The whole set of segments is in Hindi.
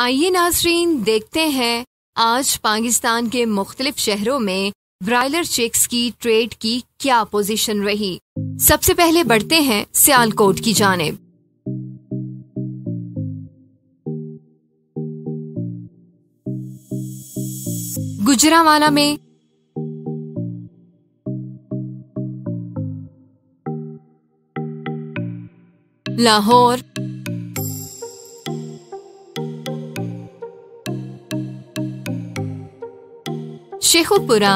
आइए नाज़रीन देखते हैं आज पाकिस्तान के मुख्तलिफ शहरों में ब्रायलर चिक्स की ट्रेड की क्या पोजीशन रही। सबसे पहले बढ़ते हैं सियालकोट की जानिब। गुजरांवाला में लाहौर, शेखुपुरा,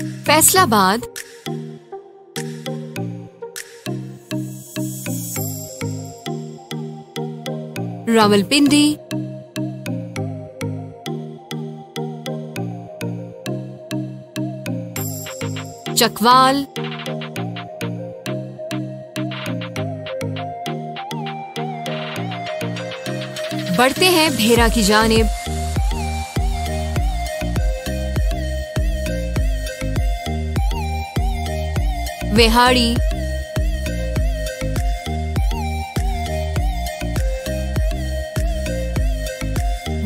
फैसलाबाद, रावलपिंडी, चकवाल, बढ़ते हैं भेरा की जानिब। वेहाड़ी,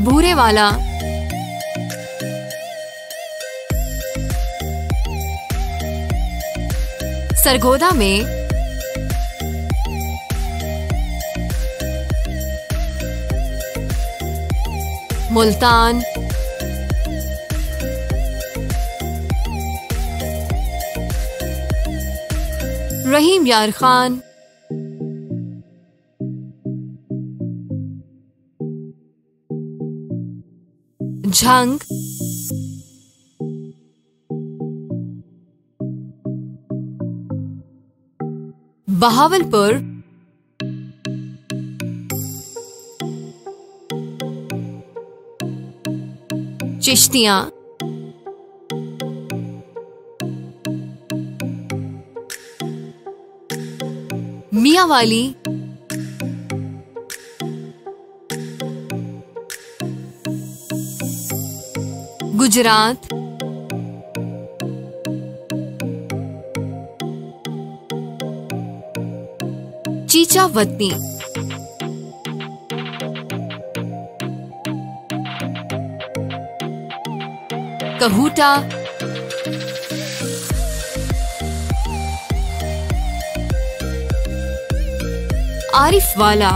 भूरेवाला, सरगोदा में मुल्तान, रहीम यार खान, झंग, बहावलपुर, चिश्तियां, मियांवाली, गुजरात, चीचा वतनी, कहूटा, आरिफवाला,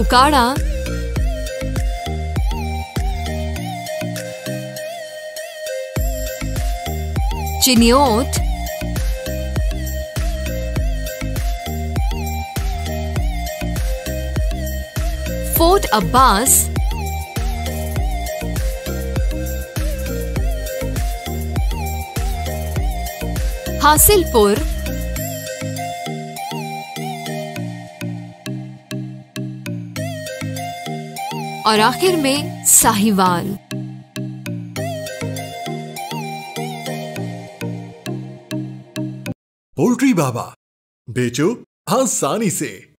उकाड़ा, चिन्योत, फोर्ट अब्बास, हासिलपुर, और आखिर में साहिवाल। पोल्ट्री बाबा, बेचो आसानी से।